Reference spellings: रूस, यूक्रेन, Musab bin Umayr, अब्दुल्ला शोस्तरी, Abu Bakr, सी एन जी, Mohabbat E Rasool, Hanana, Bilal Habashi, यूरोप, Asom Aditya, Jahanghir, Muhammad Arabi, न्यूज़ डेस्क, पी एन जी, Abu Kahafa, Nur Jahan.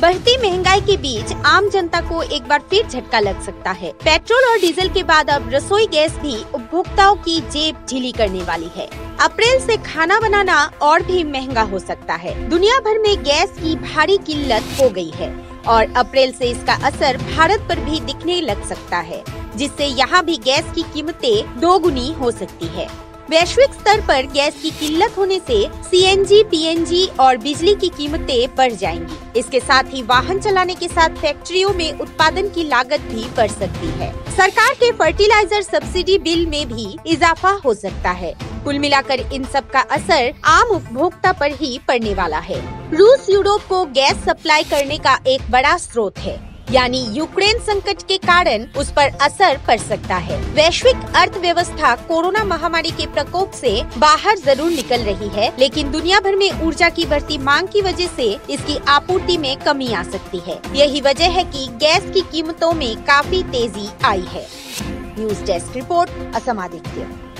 बढ़ती महंगाई के बीच आम जनता को एक बार फिर झटका लग सकता है। पेट्रोल और डीजल के बाद अब रसोई गैस भी उपभोक्ताओं की जेब ढीली करने वाली है। अप्रैल से खाना बनाना और भी महंगा हो सकता है। दुनिया भर में गैस की भारी किल्लत हो गई है और अप्रैल से इसका असर भारत पर भी दिखने लग सकता है, जिससे यहाँ भी गैस की कीमतें दोगुनी हो सकती है। वैश्विक स्तर पर गैस की किल्लत होने से CNG, PNG और बिजली की कीमतें बढ़ जाएंगी। इसके साथ ही वाहन चलाने के साथ फैक्ट्रियों में उत्पादन की लागत भी बढ़ सकती है। सरकार के फर्टिलाइजर सब्सिडी बिल में भी इजाफा हो सकता है। कुल मिलाकर इन सब का असर आम उपभोक्ता पर ही पड़ने वाला है। रूस यूरोप को गैस सप्लाई करने का एक बड़ा स्रोत है, यानी यूक्रेन संकट के कारण उस पर असर पड़ सकता है। वैश्विक अर्थव्यवस्था कोरोना महामारी के प्रकोप से बाहर जरूर निकल रही है, लेकिन दुनिया भर में ऊर्जा की बढ़ती मांग की वजह से इसकी आपूर्ति में कमी आ सकती है। यही वजह है कि गैस की कीमतों में काफी तेजी आई है। न्यूज़ डेस्क report, Assam Aditya.